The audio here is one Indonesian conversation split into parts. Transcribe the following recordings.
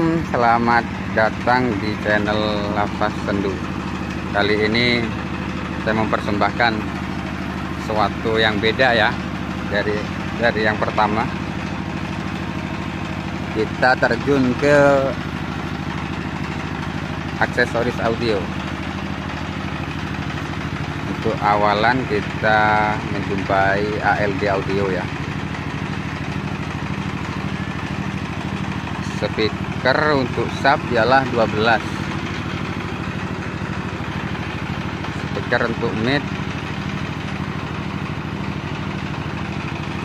Assalamualaikum, selamat datang di channel Lafaz Sendu. Kali ini saya mempersembahkan sesuatu yang beda ya dari yang pertama. Kita terjun ke aksesoris audio. Untuk awalan kita menjumpai ALD Audio ya, speaker untuk sub ialah 12, speaker untuk mid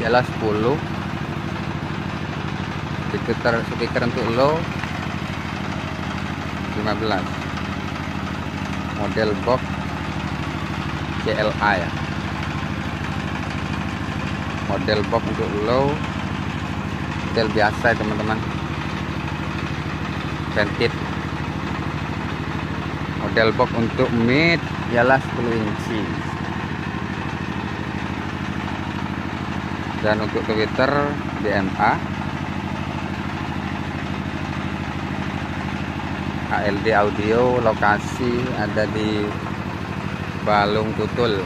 ialah 10, speaker untuk low 15, model box JLA ya, model box untuk low, model biasa teman-teman, vented. Model box untuk mid ialah 10 inci. Dan untuk tweeter BMA, ALD Audio lokasi ada di Balung Tutul.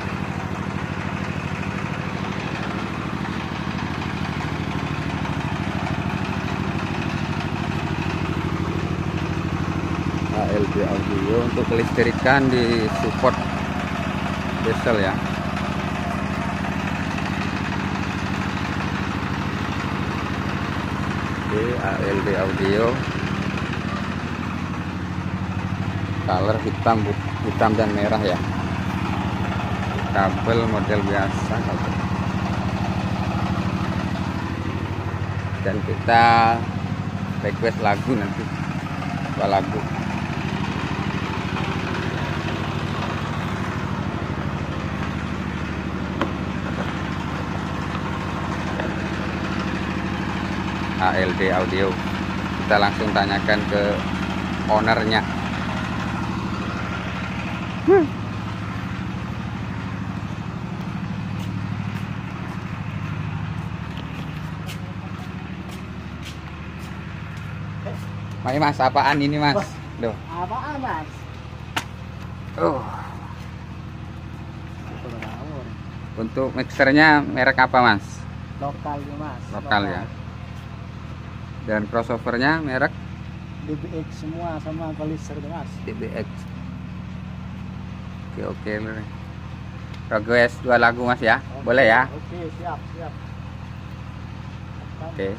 ALD Audio untuk kelistrikan di support diesel ya. Oke, ALD Audio color hitam dan merah ya. Kabel model biasa kabel. Dan kita request lagu nanti, dua lagu. ALD Audio, kita langsung tanyakan ke ownernya. Mas, apaan ini mas? Duh. Apaan mas? Untuk mixernya merek apa mas? Lokal ya. Dan crossovernya merek? DBX semua sama polisher mas. DBX. Oke. Request dua lagu mas ya, okay. Boleh ya? Oke, siap. Oke.